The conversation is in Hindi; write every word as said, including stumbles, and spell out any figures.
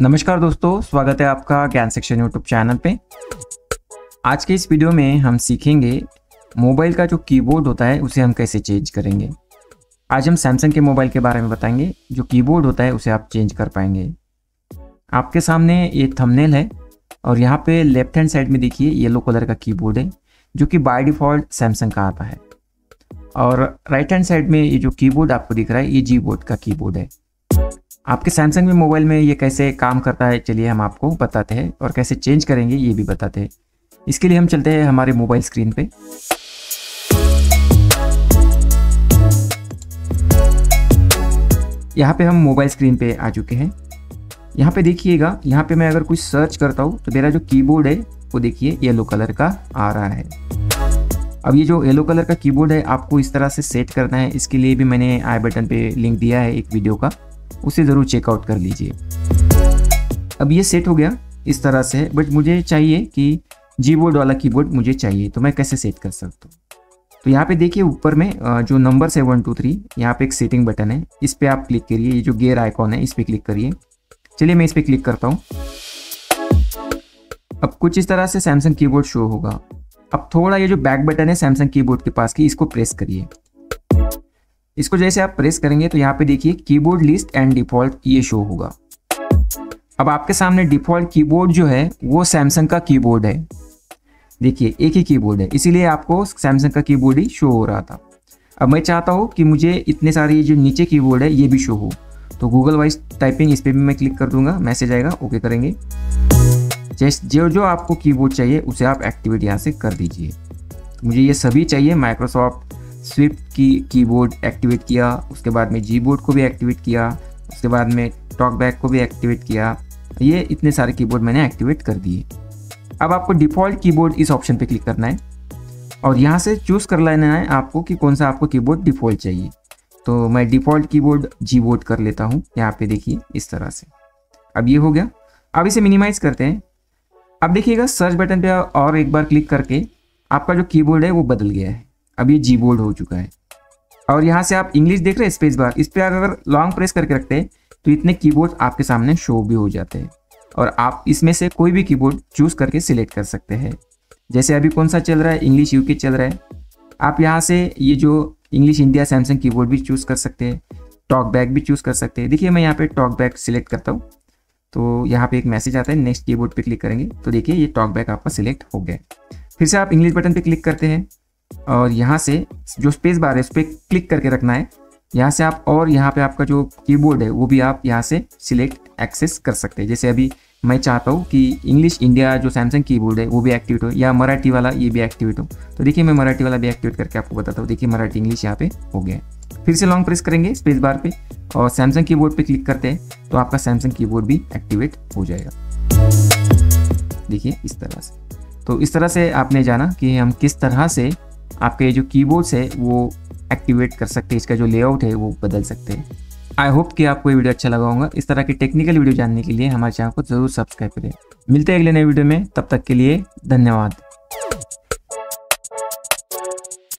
नमस्कार दोस्तों, स्वागत है आपका ज्ञान सेक्शन यूट्यूब चैनल पे। आज के इस वीडियो में हम सीखेंगे मोबाइल का जो कीबोर्ड होता है उसे हम कैसे चेंज करेंगे। आज हम सैमसंग के मोबाइल के बारे में बताएंगे, जो कीबोर्ड होता है उसे आप चेंज कर पाएंगे। आपके सामने ये थंबनेल है और यहाँ पे लेफ्ट हैंड साइड में देखिए येलो कलर का कीबोर्ड है, जो कि बाय डिफ़ॉल्ट सैमसंग का आता है। और राइट हैंड साइड में ये जो कीबोर्ड आपको दिख रहा है ये Gboard का कीबोर्ड है। आपके सैमसंग में मोबाइल में ये कैसे काम करता है चलिए हम आपको बताते हैं, और कैसे चेंज करेंगे ये भी बताते हैं। इसके लिए हम चलते हैं हमारे मोबाइल स्क्रीन पे। यहाँ पे हम मोबाइल स्क्रीन पे आ चुके हैं। यहाँ पे देखिएगा, यहाँ पे मैं अगर कुछ सर्च करता हूँ तो मेरा जो कीबोर्ड है वो देखिए येलो कलर का आ रहा है। अब ये जो येलो कलर का कीबोर्ड है आपको इस तरह से सेट करना है। इसके लिए भी मैंने आई बटन पे लिंक दिया है एक वीडियो का, उसे ज़रूर चेकआउट कर लीजिए। अब ये सेट हो गया इस तरह से, बट मुझे चाहिए कि Gboard वाला कीबोर्ड मुझे चाहिए, तो मैं कैसे सेट कर सकता हूँ। तो यहाँ पे देखिए ऊपर में जो नंबर है वन टू थ्री यहाँ पे एक सेटिंग बटन है, इस पर आप क्लिक करिए। ये जो गियर आइकॉन है इस पर क्लिक करिए। चलिए मैं इस पर क्लिक करता हूँ। अब कुछ इस तरह से सैमसंग कीबोर्ड शो होगा। अब थोड़ा ये जो बैक बटन है सैमसंग कीबोर्ड के पास की, इसको प्रेस करिए। इसको जैसे आप प्रेस करेंगे तो यहाँ पे देखिए कीबोर्ड लिस्ट एंड डिफ़ॉल्ट ये शो होगा। अब आपके सामने डिफ़ॉल्ट कीबोर्ड जो है वो सैमसंग का कीबोर्ड है। देखिए एक ही कीबोर्ड है, इसीलिए आपको सैमसंग का कीबोर्ड ही शो हो रहा था। अब मैं चाहता हूँ कि मुझे इतने सारे ये जो नीचे कीबोर्ड है ये भी शो हो, तो गूगल वॉइस टाइपिंग इस पर भी मैं क्लिक कर दूंगा, मैसेज आएगा, ओके करेंगे। जैसे जो जो आपको कीबोर्ड चाहिए उसे आप एक्टिवेट यहाँ से कर दीजिए। मुझे ये सभी चाहिए, Microsoft SwiftKey keyboard activate किया, उसके बाद में Gboard को भी एक्टिवेट किया, उसके बाद में TalkBack को भी एक्टिवेट किया। ये इतने सारे कीबोर्ड मैंने एक्टिवेट कर दिए। अब आपको डिफ़ॉल्ट कीबोर्ड इस ऑप्शन पे क्लिक करना है और यहाँ से चूज़ कर लेना है आपको कि कौन सा आपको कीबोर्ड डिफ़ॉल्ट चाहिए। तो मैं डिफ़ॉल्ट कीबोर्ड Gboard कर लेता हूँ। यहाँ पर देखिए इस तरह से अब ये हो गया। अब इसे मिनिमाइज़ करते हैं। अब देखिएगा सर्च बटन पर और एक बार क्लिक करके आपका जो कीबोर्ड है वो बदल गया है। अब ये Gboard हो चुका है। और यहाँ से आप इंग्लिश देख रहे हैं, स्पेस बार इस पर अगर लॉन्ग प्रेस करके रखते हैं तो इतने कीबोर्ड आपके सामने शो भी हो जाते हैं, और आप इसमें से कोई भी कीबोर्ड चूज़ करके सिलेक्ट कर सकते हैं। जैसे अभी कौन सा चल रहा है, इंग्लिश यूके चल रहा है, आप यहाँ से ये जो इंग्लिश इंडिया सैमसंग कीबोर्ड भी चूज़ कर सकते हैं, TalkBack भी चूज़ कर सकते हैं। देखिए मैं यहाँ पर TalkBack सिलेक्ट करता हूँ तो यहाँ पर एक मैसेज आता है, नेक्स्ट कीबोर्ड पे क्लिक करेंगे तो देखिए ये TalkBack आपका सिलेक्ट हो गया। फिर से आप इंग्लिश बटन पर क्लिक करते हैं और यहाँ से जो स्पेस बार है उस पर क्लिक करके रखना है। यहाँ से आप और यहाँ पे आपका जो कीबोर्ड है वो भी आप यहाँ से सिलेक्ट एक्सेस कर सकते हैं। जैसे अभी मैं चाहता हूँ कि इंग्लिश इंडिया जो सैमसंग कीबोर्ड है वो भी एक्टिवेट हो, या मराठी वाला ये भी एक्टिवेट हो। तो देखिए मैं मराठी वाला भी एक्टिवेट करके आपको बताता हूँ। देखिए मराठी इंग्लिश यहाँ पे हो गया। फिर से लॉन्ग प्रेस करेंगे स्पेस बार पे और सैमसंग कीबोर्ड पे क्लिक करते हैं तो आपका सैमसंग कीबोर्ड भी एक्टिवेट हो जाएगा। देखिए इस तरह से। तो इस तरह से आपने जाना कि हम किस तरह से आपके जो कीबोर्ड्स है वो एक्टिवेट कर सकते हैं, इसका जो लेआउट है वो बदल सकते हैं। आई होप कि आपको ये वीडियो अच्छा लगा होगा। इस तरह की टेक्निकल वीडियो जानने के लिए हमारे चैनल को जरूर सब्सक्राइब करें। मिलते हैं अगले नए वीडियो में, तब तक के लिए धन्यवाद।